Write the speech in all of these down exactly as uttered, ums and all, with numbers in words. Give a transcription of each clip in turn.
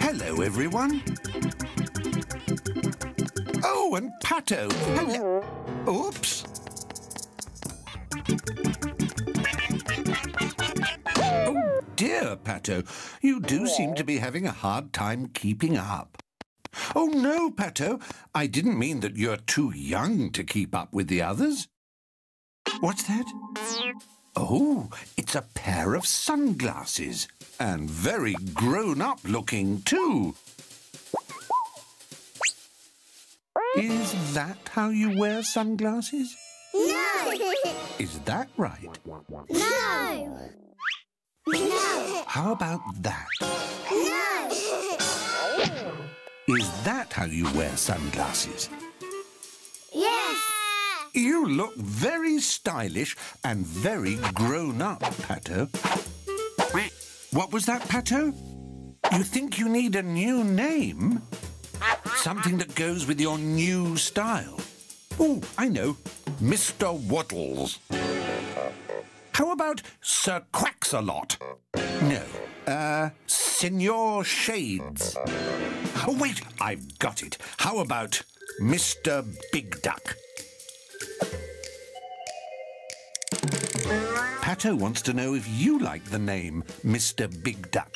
Hello, everyone. Oh, and Pato. Hello. Oops. Oh, dear, Pato. You do seem to be having a hard time keeping up. Oh, no, Pato. I didn't mean that you're too young to keep up with the others. What's that? Oh, it's a pair of sunglasses. And very grown-up looking, too. Is that how you wear sunglasses? No! Is that right? No! No! How about that? No! Is that how you wear sunglasses? Yes! You look very stylish and very grown-up, Pato. What was that, Pato? You think you need a new name? Something that goes with your new style. Oh, I know. Mister Waddles. How about Sir Quacks-a-Lot? No. Uh, Signor Shades. Oh, wait, I've got it. How about Mister Big Duck? Pato wants to know if you like the name Mister Big Duck.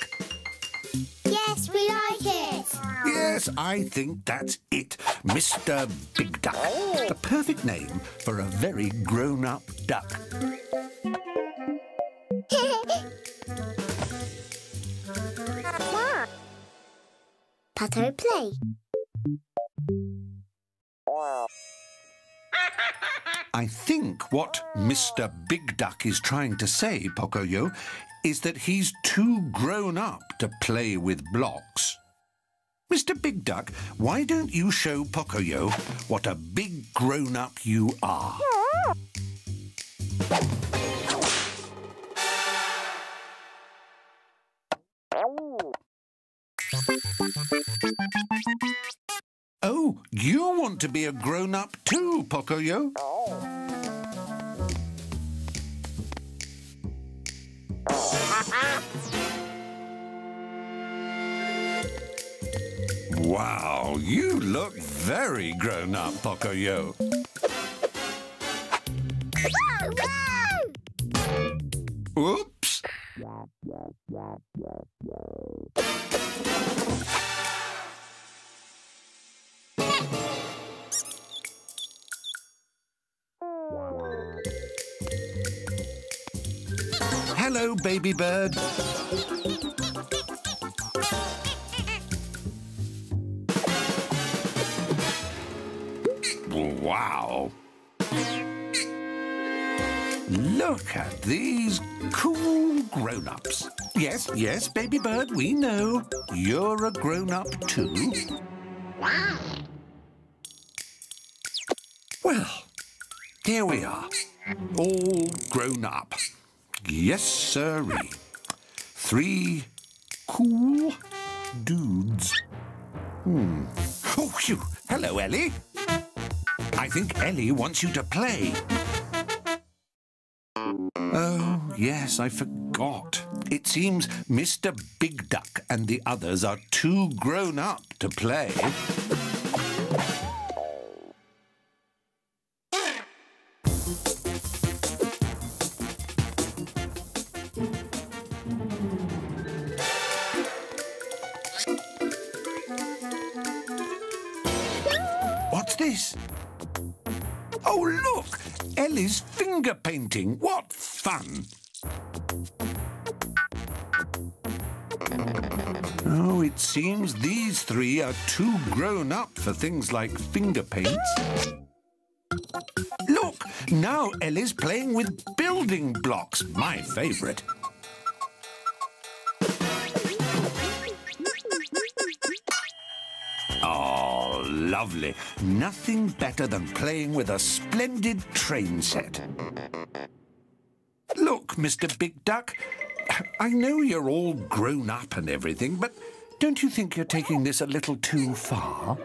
Yes, we like it. Yes, I think that's it. Mister Big Duck. The perfect name for a very grown-up duck. Pato play. I think what Mister Big Duck is trying to say, Pocoyo, is that he's too grown up to play with blocks. Mister Big Duck, why don't you show Pocoyo what a big grown up you are? Oh, you want to be a grown-up too, Pocoyo. Wow, you look very grown-up, Pocoyo. Oops. Hello, baby bird. Wow. Look at these cool grown-ups. Yes, yes, baby bird, we know. You're a grown-up too. Well, here we are, all grown up. Yes, sirree. Three cool dudes. Hmm. Oh, phew. Hello, Ellie. I think Ellie wants you to play. Oh, yes, I forgot. It seems Mister Big Duck and the others are too grown up to play. What's this? Oh, look! Ellie's finger painting. What fun! Oh, it seems these three are too grown up for things like finger paints. Look, now Ellie's playing with building blocks, my favourite. Oh, lovely. Nothing better than playing with a splendid train set. Look, Mister Big Duck, I know you're all grown up and everything, but don't you think you're taking this a little too far?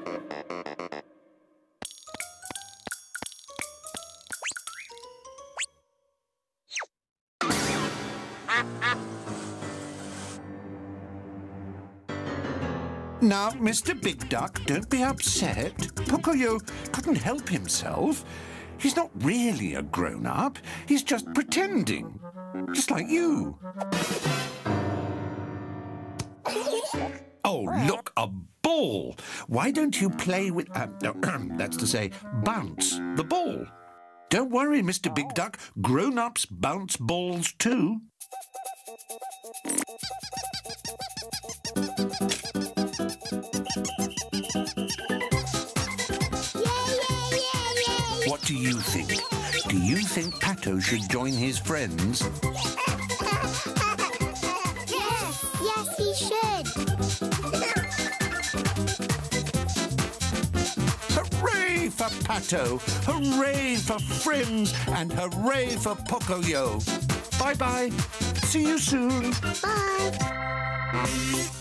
Now, Mister Big Duck, don't be upset. Pocoyo couldn't help himself. He's not really a grown-up. He's just pretending, just like you. Oh, look, a ball. Why don't you play with... Uh, no, that's to say, bounce the ball. Don't worry, Mister Big Duck. Grown-ups bounce balls too. What do you think? Do you think Pato should join his friends? Yes, yes, he should. Hooray for Pato! Hooray for friends! And hooray for Pocoyo! Bye-bye. See you soon. Bye.